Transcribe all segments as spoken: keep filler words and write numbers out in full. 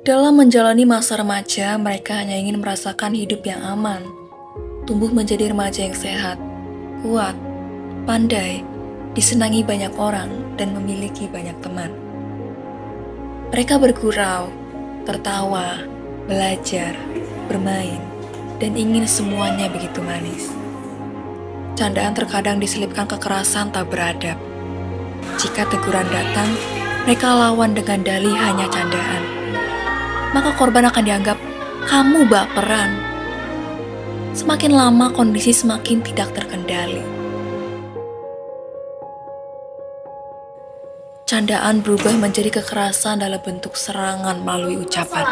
Dalam menjalani masa remaja, mereka hanya ingin merasakan hidup yang aman, tumbuh menjadi remaja yang sehat, kuat, pandai, disenangi banyak orang, dan memiliki banyak teman. Mereka bergurau, tertawa, belajar, bermain, dan ingin semuanya begitu manis. Candaan terkadang diselipkan kekerasan tak beradab. Jika teguran datang, mereka lawan dengan dalih hanya candaan. Maka korban akan dianggap, kamu baperan. Semakin lama kondisi semakin tidak terkendali. Candaan berubah menjadi kekerasan dalam bentuk serangan melalui ucapan.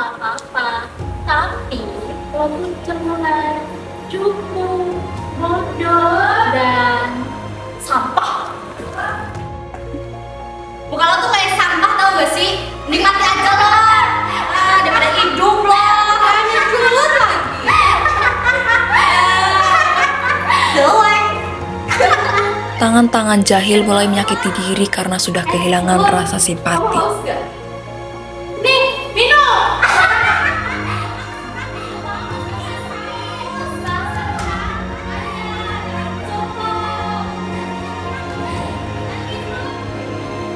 Tapi, kamu cemulan, cukup, bodoh, dan sampah. Bukan lo tuh kayak sampah, tau gak sih? Mending mati aja lo, ah, daripada hidup lo. Hanya gelut lagi. Tangan-tangan jahil mulai menyakiti diri karena sudah kehilangan rasa simpati.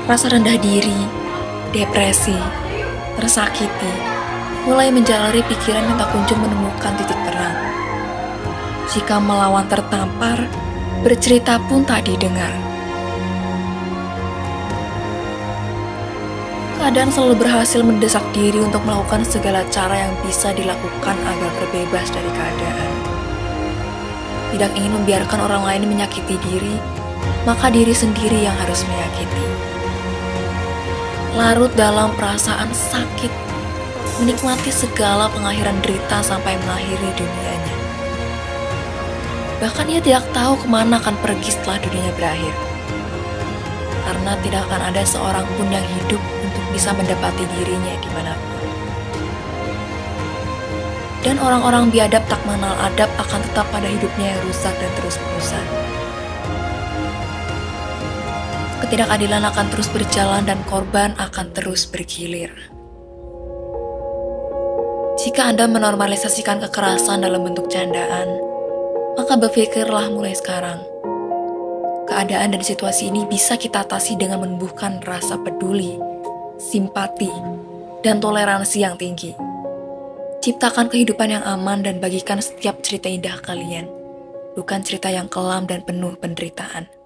Rasa rendah diri, depresi, tersakiti, mulai menjalari pikiran yang tak kunjung menemukan titik terang. Jika melawan tertampar, bercerita pun tak didengar. Keadaan selalu berhasil mendesak diri untuk melakukan segala cara yang bisa dilakukan agar terbebas dari keadaan. Tidak ingin membiarkan orang lain menyakiti diri, maka diri sendiri yang harus menyakiti. Larut dalam perasaan sakit, menikmati segala pengakhiran derita sampai mengakhiri dunianya. Bahkan ia tidak tahu kemana akan pergi setelah dunianya berakhir. Karena tidak akan ada seorang pun yang hidup untuk bisa mendapati dirinya dimanapun. Dan orang-orang biadab tak mengenal adab akan tetap pada hidupnya yang rusak dan terus-terusan. Ketidakadilan akan terus berjalan dan korban akan terus bergilir. Jika Anda menormalisasikan kekerasan dalam bentuk candaan, maka berpikirlah mulai sekarang. Keadaan dan situasi ini bisa kita atasi dengan menumbuhkan rasa peduli, simpati, dan toleransi yang tinggi. Ciptakan kehidupan yang aman dan bagikan setiap cerita indah kalian, bukan cerita yang kelam dan penuh penderitaan.